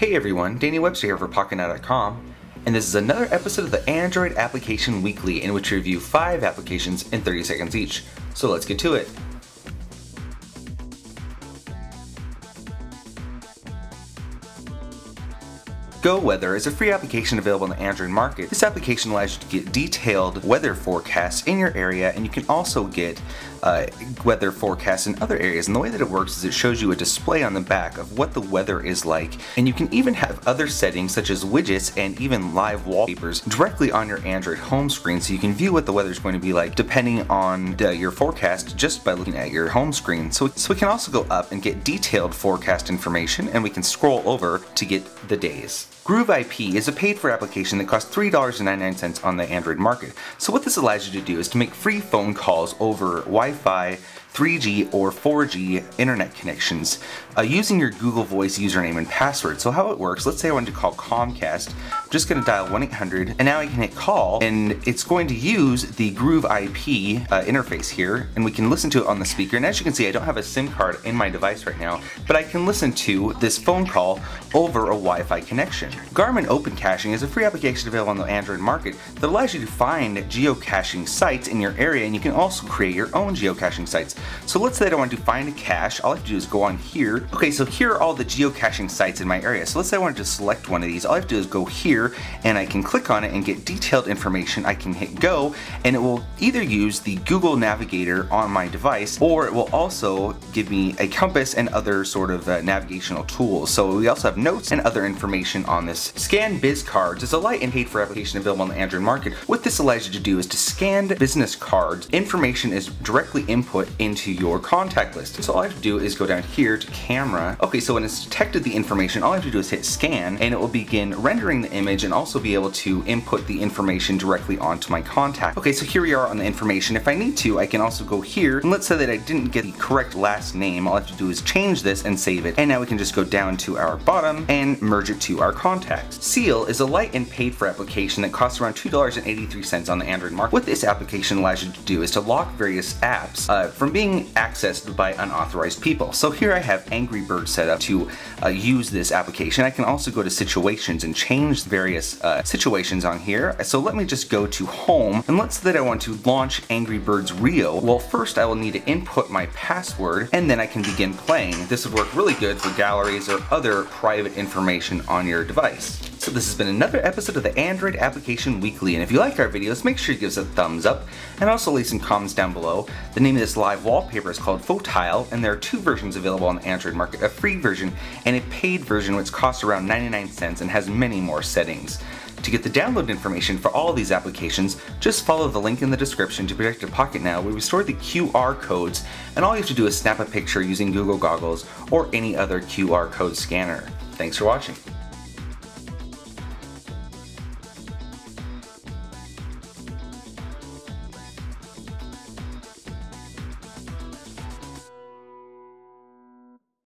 Hey everyone, Danny Webster here for PocketNow.com, and this is another episode of the Android Application Weekly in which we review 5 applications in 30 seconds each. So let's get to it. GoWeather is a free application available in the Android Market. This application allows you to get detailed weather forecasts in your area, and you can also get weather forecasts in other areas. And the way that it works is it shows you a display on the back of what the weather is like, and you can even have other settings such as widgets and even live wallpapers directly on your Android home screen, so you can view what the weather is going to be like depending on your forecast just by looking at your home screen. So we can also go up and get detailed forecast information, and we can scroll over to get the days. Groove IP is a paid-for application that costs $3.99 on the Android Market. So what this allows you to do is to make free phone calls over Wi-Fi, 3G or 4G internet connections using your Google Voice username and password. So how it works, let's say I wanted to call Comcast. I'm just going to dial 1-800 and now I can hit call, and it's going to use the Groove IP interface here, and we can listen to it on the speaker. And as you can see, I don't have a SIM card in my device right now, but I can listen to this phone call over a Wi-Fi connection. Garmin Open Caching is a free application available on the Android Market that allows you to find geocaching sites in your area, and you can also create your own geocaching sites. So let's say that I want to find a cache. All I have to do is go on here. Okay, so here are all the geocaching sites in my area. So let's say I wanted to select one of these. All I have to do is go here and I can click on it and get detailed information. I can hit go and it will either use the Google Navigator on my device, or it will also give me a compass and other sort of navigational tools. So we also have notes and other information on this. ScanBizCards is a light and paid-for application available on the Android Market. What this allows you to do is to scan business cards. Information is directly input into your contact list. So all I have to do is go down here to camera. Okay, so when it's detected the information, all I have to do is hit scan and it will begin rendering the image and also be able to input the information directly onto my contact. Okay, so here we are on the information. If I need to, I can also go here, and let's say that I didn't get the correct last name. All I have to do is change this and save it. And now we can just go down to our bottom and merge it to our contacts. Seal is a light and paid for application that costs around $2.83 on the Android Market. What this application allows you to do is to lock various apps from being accessed by unauthorized people. So here I have Angry Birds set up to use this application. I can also go to situations and change various situations on here. So let me just go to home, and let's say that I want to launch Angry Birds Rio. Well, first I will need to input my password and then I can begin playing. This would work really good for galleries or other private information on your device. So this has been another episode of the Android Application Weekly, and if you like our videos, make sure you give us a thumbs up and also leave some comments down below. The name of this live wallpaper is called Photile, and there are 2 versions available on the Android Market, a free version and a paid version which costs around 99 cents and has many more settings. To get the download information for all of these applications, just follow the link in the description to Protected Pocket Now, where we store the QR codes, and all you have to do is snap a picture using Google Goggles or any other QR code scanner. Thanks for watching.